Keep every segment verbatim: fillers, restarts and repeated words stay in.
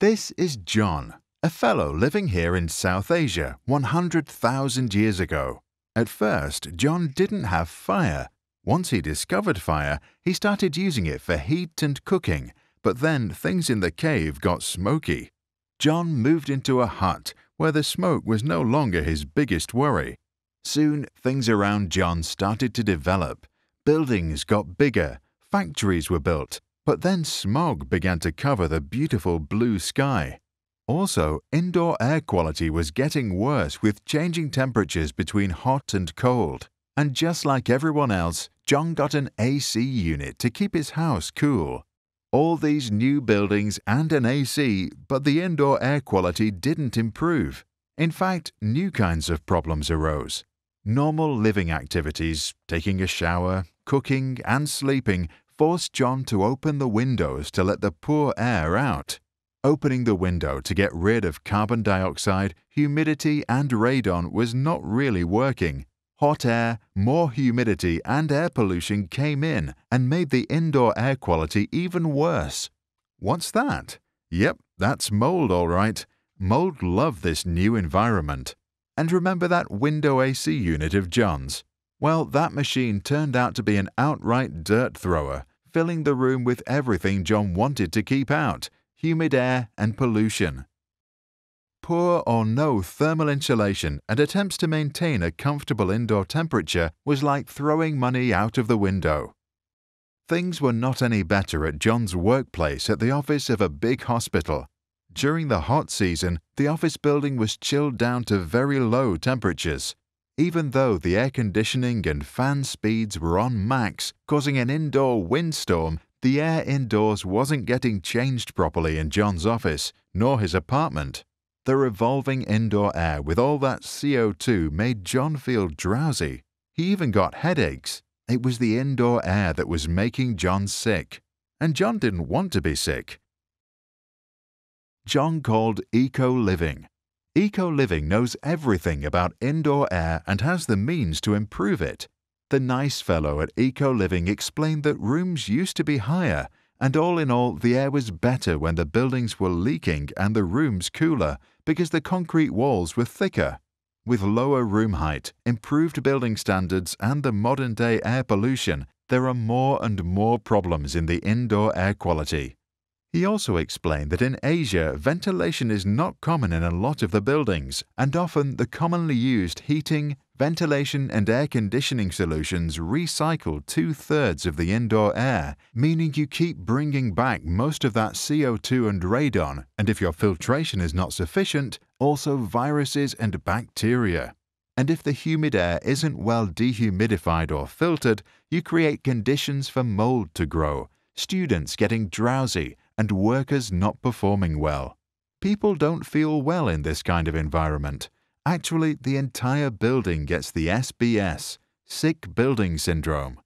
This is John, a fellow living here in South Asia one hundred thousand years ago. At first, John didn't have fire. Once he discovered fire, he started using it for heat and cooking, but then things in the cave got smoky. John moved into a hut where the smoke was no longer his biggest worry. Soon, things around John started to develop. Buildings got bigger, factories were built, but then smog began to cover the beautiful blue sky. Also, indoor air quality was getting worse with changing temperatures between hot and cold. And just like everyone else, John got an A C unit to keep his house cool. All these new buildings and an A C, but the indoor air quality didn't improve. In fact, new kinds of problems arose. Normal living activities, taking a shower, cooking, and sleeping, forced John to open the windows to let the poor air out. Opening the window to get rid of carbon dioxide, humidity, and radon was not really working. Hot air, more humidity, and air pollution came in and made the indoor air quality even worse. What's that? Yep, that's mold, all right. Mold loved this new environment. And remember that window A C unit of John's? Well, that machine turned out to be an outright dirt thrower, filling the room with everything John wanted to keep out: humid air and pollution. Poor or no thermal insulation and attempts to maintain a comfortable indoor temperature was like throwing money out of the window. Things were not any better at John's workplace at the office of a big hospital. During the hot season, the office building was chilled down to very low temperatures, even though the air conditioning and fan speeds were on max, causing an indoor windstorm. The air indoors wasn't getting changed properly in John's office, nor his apartment. The revolving indoor air with all that C O two made John feel drowsy. He even got headaches. It was the indoor air that was making John sick. And John didn't want to be sick. John called Eco Living. Eco Living knows everything about indoor air and has the means to improve it. The nice fellow at Eco Living explained that rooms used to be higher, and all in all, the air was better when the buildings were leaking and the rooms cooler because the concrete walls were thicker. With lower room height, improved building standards, and the modern-day air pollution, there are more and more problems in the indoor air quality. He also explained that in Asia, ventilation is not common in a lot of the buildings, and often the commonly used heating, ventilation and air conditioning solutions recycle two-thirds of the indoor air, meaning you keep bringing back most of that C O two and radon, and if your filtration is not sufficient, also viruses and bacteria. And if the humid air isn't well dehumidified or filtered, you create conditions for mold to grow, students getting drowsy, and workers not performing well. People don't feel well in this kind of environment. Actually, the entire building gets the S B S, Sick Building Syndrome.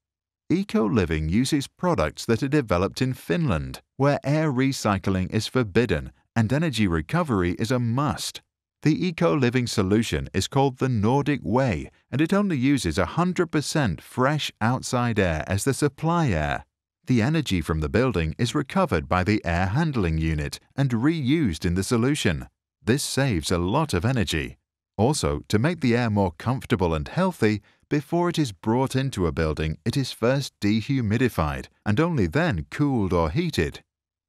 Eco Living uses products that are developed in Finland, where air recycling is forbidden and energy recovery is a must. The Eco Living solution is called the Nordic Way, and it only uses one hundred percent fresh outside air as the supply air. The energy from the building is recovered by the air handling unit and reused in the solution. This saves a lot of energy. Also, to make the air more comfortable and healthy, before it is brought into a building, it is first dehumidified and only then cooled or heated.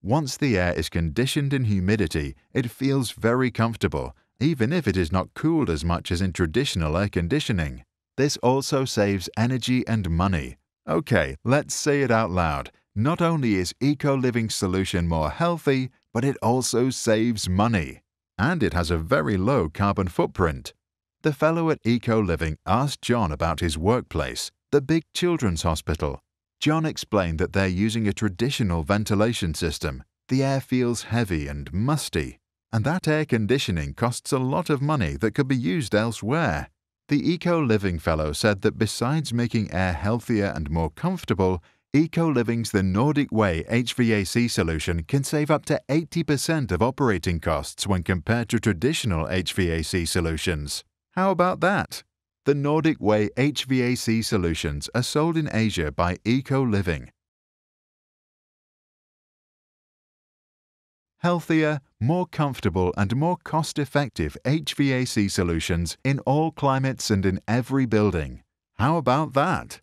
Once the air is conditioned in humidity, it feels very comfortable, even if it is not cooled as much as in traditional air conditioning. This also saves energy and money. Okay, let's say it out loud. Not only is Eco Living's solution more healthy, but it also saves money. And it has a very low carbon footprint. The fellow at Eco Living asked John about his workplace, the big children's hospital. John explained that they're using a traditional ventilation system. The air feels heavy and musty, and that air conditioning costs a lot of money that could be used elsewhere. The Eco Living fellow said that besides making air healthier and more comfortable, Eco Living's The Nordic Way H V A C solution can save up to eighty percent of operating costs when compared to traditional H V A C solutions. How about that? The Nordic Way H V A C solutions are sold in Asia by Eco Living. healthier, more comfortable and more cost-effective H V A C solutions in all climates and in every building. How about that?